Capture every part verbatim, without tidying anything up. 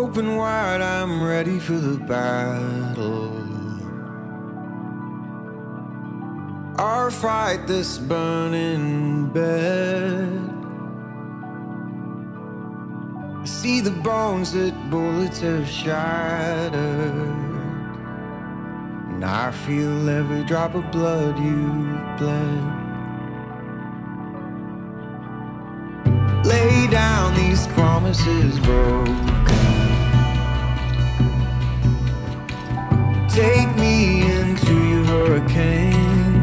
open wide, I'm ready for the battle. Our fight, this burning bed. I see the bones that bullets have shattered, and I feel every drop of blood you've bled. Lay down these promises broken. Take me into your hurricane.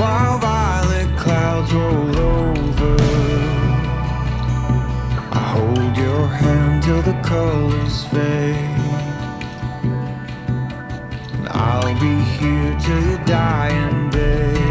While violet clouds roll over, I hold your hand till the colors fade, and I'll be here till your dying day.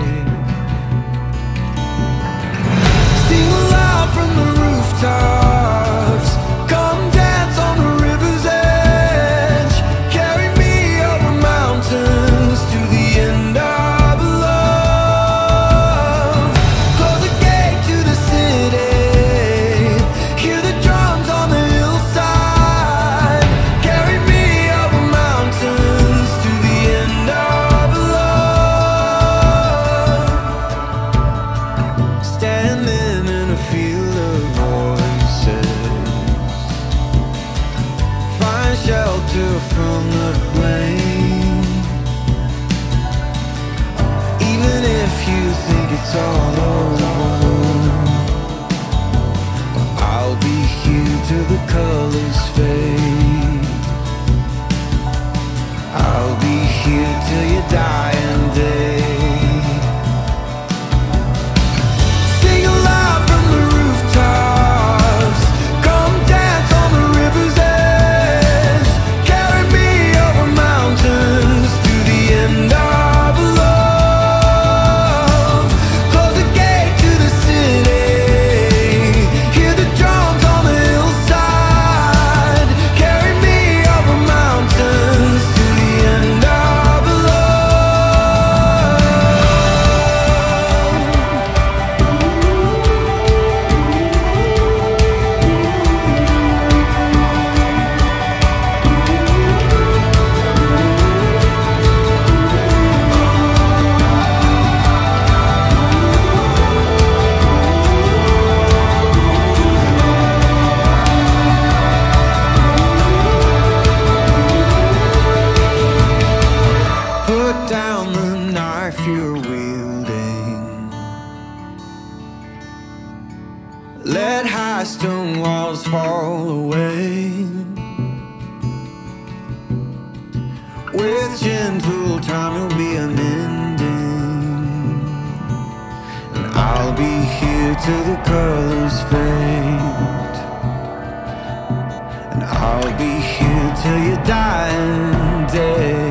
Sing loud from the rooftops, come dance on the river's edge, carry me over mountains to the end of love. Close the gate to the city, hear the drums on the hillside, carry me over mountains to the end of love. Standing field of voices, find shelter from the rain, even if you think it's all over, I'll be here till the colors fade, I'll be here till your dying day. Let high stone walls fall away, with gentle time will be an ending, and I'll be here till the colors fade, and I'll be here till your dying day.